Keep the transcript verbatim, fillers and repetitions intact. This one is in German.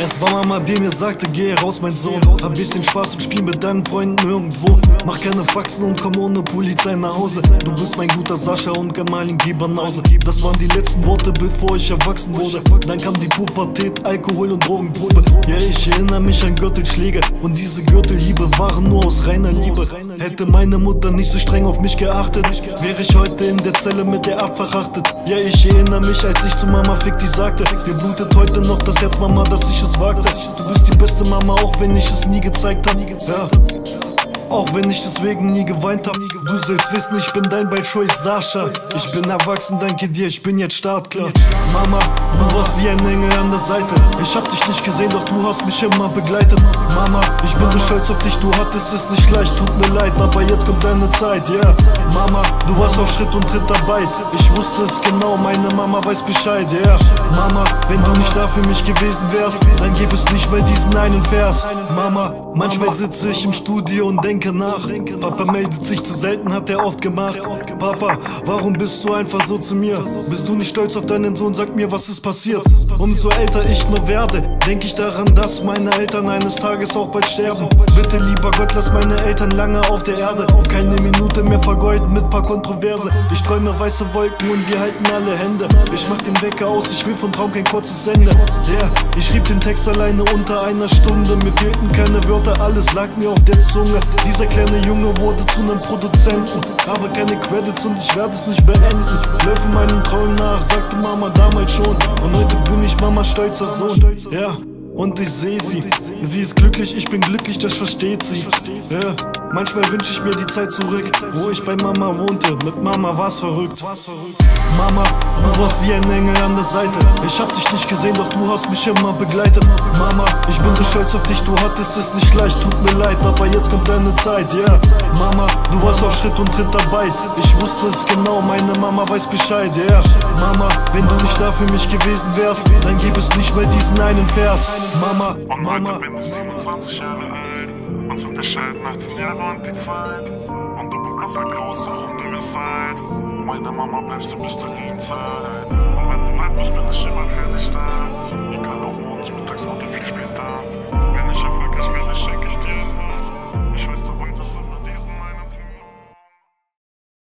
Es war Mama, die mir sagte, geh raus, mein Sohn. Hab bisschen Spaß und spiel mit deinen Freunden irgendwo. Mach keine Faxen und komm ohne Polizei nach Hause. Du bist mein guter Sascha und Gamal in Giebanause. Das waren die letzten Worte, bevor ich erwachsen wurde. Dann kam die Pubertät, Alkohol und Drogenprobe. Ja, ich erinnere mich an Gürtelschläge. Und diese Gürtelliebe waren nur aus reiner Liebe. Hätte meine Mutter nicht so streng auf mich geachtet, wäre ich heute in der Zelle mit der Abfall verachtet. Ja, ich erinnere mich, als ich zu Mama Fick dich sagte. Dir blutet heute noch das Herz, Mama, dass ich es wagte. Du bist die beste Mama, auch wenn ich es nie gezeigt hab. Ja. Auch wenn ich deswegen nie geweint hab. Du sollst wissen, ich bin dein Bad-Choice Sascha. Ich bin erwachsen, danke dir, ich bin jetzt startklar. Mama, du warst wie ein Engel an der Seite. Ich hab dich nicht gesehen, doch du hast mich immer begleitet. Mama, ich bin so stolz auf dich, du hattest es nicht leicht. Tut mir leid, aber jetzt kommt deine Zeit, ja yeah. Mama, du warst auf Schritt und Tritt dabei. Ich wusste es genau, meine Mama weiß Bescheid, ja yeah. Mama, wenn du nicht da für mich gewesen wärst, dann gäbe es nicht mal diesen einen Vers. Mama, manchmal sitze ich im Studio und denke nach. Papa meldet sich zu selten, hat er oft gemacht. Papa, warum bist du einfach so zu mir? Bist du nicht stolz auf deinen Sohn? Sag mir, was ist passiert? Umso älter ich nur werde, denke ich daran, dass meine Eltern eines Tages auch bald sterben. Bitte, lieber Gott, lass meine Eltern lange auf der Erde. Keine Minute mehr vergeuden mit paar Kontroverse. Ich träume weiße Wolken und wir halten alle Hände. Ich mach den Wecker aus, ich will vom Traum kein kurzes Ende. Yeah. Ich schrieb den Text alleine unter einer Stunde. Mir fehlten keine Wörter, alles lag mir auf der Zunge. Dieser kleine Junge wurde zu einem Produzenten. Habe keine Credits und ich werde es nicht beenden. Läufe meinen Träumen nach, sagte Mama damals schon. Und heute bin ich Mama stolzer Sohn. Ja, und ich sehe sie. Sie ist glücklich, ich bin glücklich, das versteht sie. Ja, manchmal wünsche ich mir die Zeit zurück, wo ich bei Mama wohnte. Mit Mama war's verrückt. Mama, du warst wie ein Engel an der Seite. Ich hab dich nicht gesehen, doch du hast mich immer begleitet. Mama, ich bin so stolz auf dich, du hattest es nicht leicht. Tut mir leid, aber jetzt kommt deine Zeit, ja yeah. Mama, du warst auf Schritt und Tritt dabei. Ich wusste es genau, meine Mama weiß Bescheid, ja yeah. Mama, wenn du nicht da für mich gewesen wärst, dann gäbe es nicht mal diesen einen Vers. Mama, Mama. Und heute bin ich siebenundzwanzig Jahre alt und sind bescheiden achtzehn Jahre und die Zeit. Und du bekommst ein großer Hunde gesagt. Meine Mama, bleibst du bis zur richtigen Zeit. Und wenn du weg bist, bin ich immer für dich da. Ich kann auch morgens, mittags und viel später. Wenn ich erfolgreich will, ich